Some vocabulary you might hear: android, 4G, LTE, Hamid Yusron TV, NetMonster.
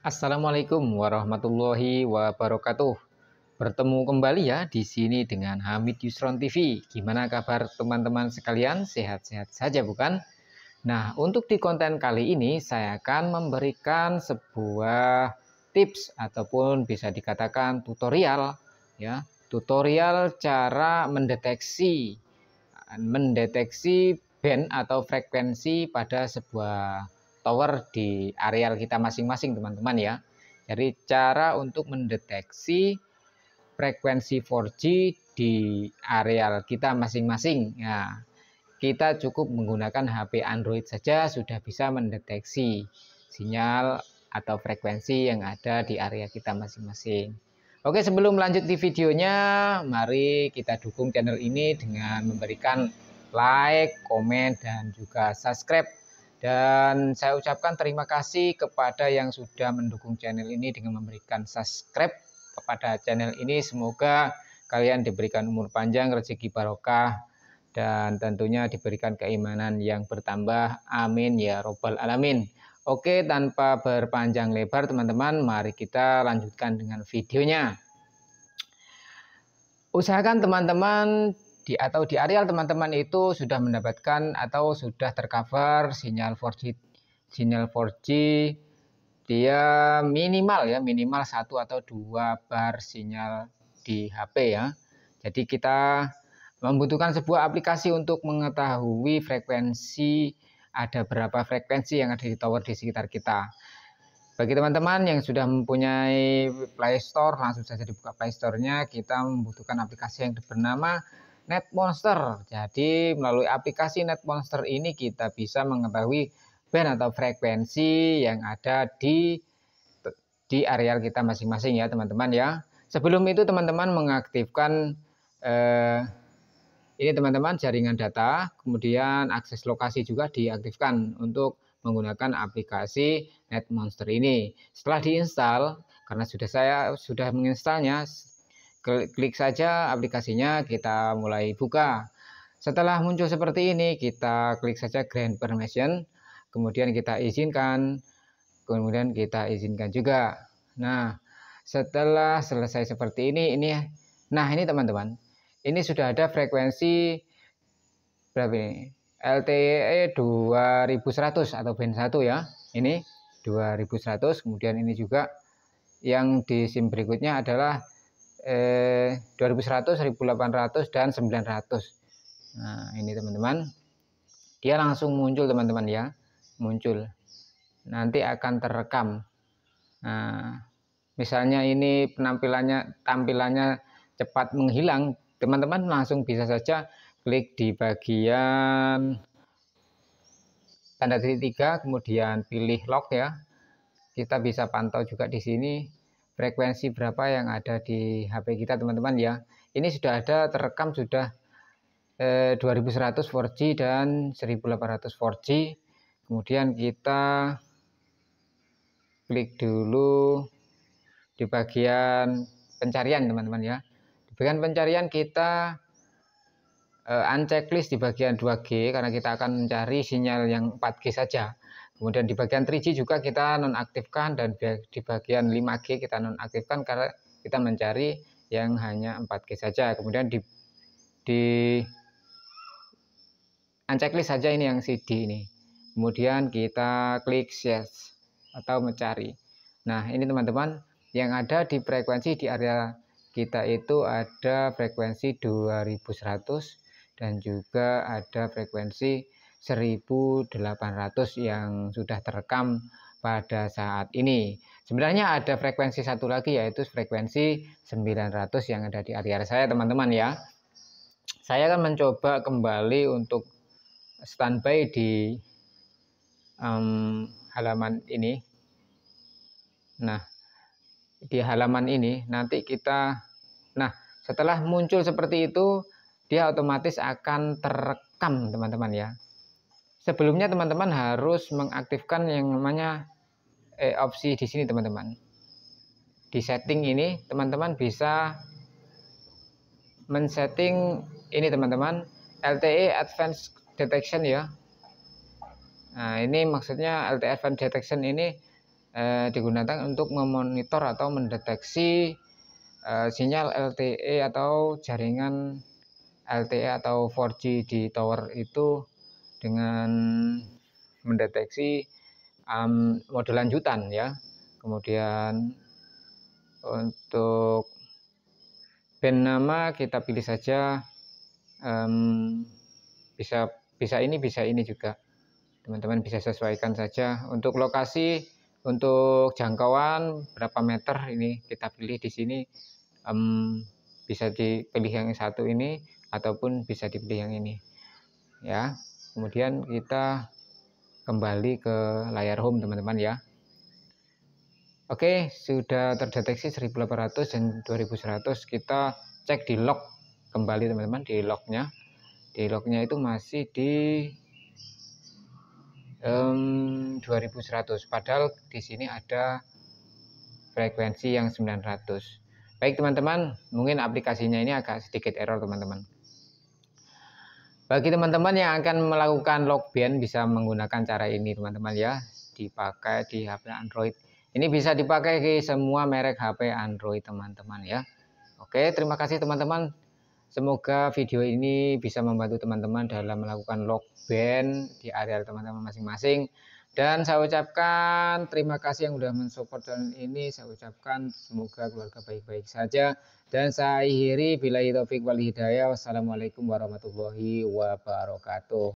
Assalamualaikum warahmatullahi wabarakatuh. Bertemu kembali ya di sini dengan Hamid Yusron TV. Gimana kabar teman-teman sekalian? Sehat-sehat saja bukan? Nah, untuk di konten kali ini saya akan memberikan sebuah tips ataupun bisa dikatakan tutorial ya, tutorial cara mendeteksi band atau frekuensi pada sebuah tower di areal kita masing-masing teman-teman ya. Jadi cara untuk mendeteksi frekuensi 4G di areal kita masing-masing. Nah, kita cukup menggunakan HP Android saja sudah bisa mendeteksi sinyal atau frekuensi yang ada di area kita masing-masing. Oke, sebelum lanjut di videonya, mari kita dukung channel ini dengan memberikan like, komen, dan juga subscribe. Dan saya ucapkan terima kasih kepada yang sudah mendukung channel ini dengan memberikan subscribe kepada channel ini. Semoga kalian diberikan umur panjang, rezeki barokah, dan tentunya diberikan keimanan yang bertambah. Amin ya robbal alamin. Oke, tanpa berpanjang lebar teman-teman, mari kita lanjutkan dengan videonya. Usahakan teman-teman di areal teman-teman itu sudah mendapatkan atau sudah tercover sinyal 4G dia minimal ya, minimal 1 atau 2 bar sinyal di HP ya. Jadi kita membutuhkan sebuah aplikasi untuk mengetahui frekuensi, ada berapa frekuensi yang ada di tower di sekitar kita. Bagi teman-teman yang sudah mempunyai Play Store, langsung saja dibuka Play Store-nya. Kita membutuhkan aplikasi yang bernama NetMonster. Jadi melalui aplikasi NetMonster ini kita bisa mengetahui band atau frekuensi yang ada di areal kita masing-masing ya teman-teman ya. Sebelum itu teman-teman mengaktifkan ini teman-teman jaringan data, kemudian akses lokasi juga diaktifkan untuk menggunakan aplikasi NetMonster ini. Setelah diinstal, karena saya sudah menginstalnya, klik saja aplikasinya, kita mulai buka. Setelah muncul seperti ini, kita klik saja grant permission, kemudian kita izinkan, juga. Nah, setelah selesai seperti ini nah ini teman-teman, ini sudah ada frekuensi berapa ini? LTE 2100 atau band 1 ya. Ini 2100, kemudian ini juga yang di SIM berikutnya adalah 2100, 1800, dan 900. Nah, ini teman-teman. Dia langsung muncul teman-teman ya. Muncul. Nanti akan terekam. Nah, misalnya ini tampilannya cepat menghilang, teman-teman langsung bisa saja klik di bagian tanda titik 3, kemudian pilih log ya. Kita bisa pantau juga di sini frekuensi berapa yang ada di HP kita teman-teman ya. Ini sudah ada terekam, sudah 2100 4G dan 1800 4G. Kemudian kita klik dulu di bagian pencarian teman-teman ya. Di bagian pencarian kita unchecklist di bagian 2G karena kita akan mencari sinyal yang 4G saja. Kemudian di bagian 3G juga kita nonaktifkan, dan di bagian 5G kita nonaktifkan karena kita mencari yang hanya 4G saja. Kemudian di unchecklist saja ini yang CD ini. Kemudian kita klik yes atau mencari. Nah, ini teman-teman yang ada di frekuensi di area kita itu ada frekuensi 2100 dan juga ada frekuensi 1800 yang sudah terekam pada saat ini. Sebenarnya ada frekuensi satu lagi, yaitu frekuensi 900 yang ada di area saya teman-teman ya. Saya akan mencoba kembali untuk standby di halaman ini. Nah, di halaman ini nanti kita, nah setelah muncul seperti itu dia otomatis akan terekam teman-teman ya. Sebelumnya teman-teman harus mengaktifkan yang namanya opsi di sini teman-teman. Di setting ini teman-teman bisa men-setting ini teman-teman, LTE Advanced Detection ya. Nah, ini maksudnya LTE Advanced Detection ini digunakan untuk memonitor atau mendeteksi sinyal LTE atau jaringan LTE atau 4G di tower itu dengan mendeteksi mode lanjutan ya. Kemudian untuk band nama kita pilih saja, bisa ini juga teman-teman bisa sesuaikan saja. Untuk lokasi, untuk jangkauan berapa meter ini kita pilih di sini, bisa dipilih yang satu ini ataupun bisa dipilih yang ini ya. Kemudian kita kembali ke layar home teman-teman ya. Oke, sudah terdeteksi 1800 dan 2100. Kita cek di log kembali teman-teman, di lognya. Di lognya itu masih di 2100. Padahal di sini ada frekuensi yang 900. Baik teman-teman, mungkin aplikasinya ini agak sedikit error teman-teman. Bagi teman-teman yang akan melakukan logband bisa menggunakan cara ini teman-teman ya. Dipakai di HP Android. Ini bisa dipakai di semua merek HP Android teman-teman ya. Oke, terima kasih teman-teman. Semoga video ini bisa membantu teman-teman dalam melakukan logband di area teman-teman masing-masing. Dan saya ucapkan terima kasih yang sudah mensupport channel ini. Saya ucapkan semoga keluarga baik-baik saja. Dan saya akhiri, billahi taufik wal hidayah. Wassalamualaikum warahmatullahi wabarakatuh.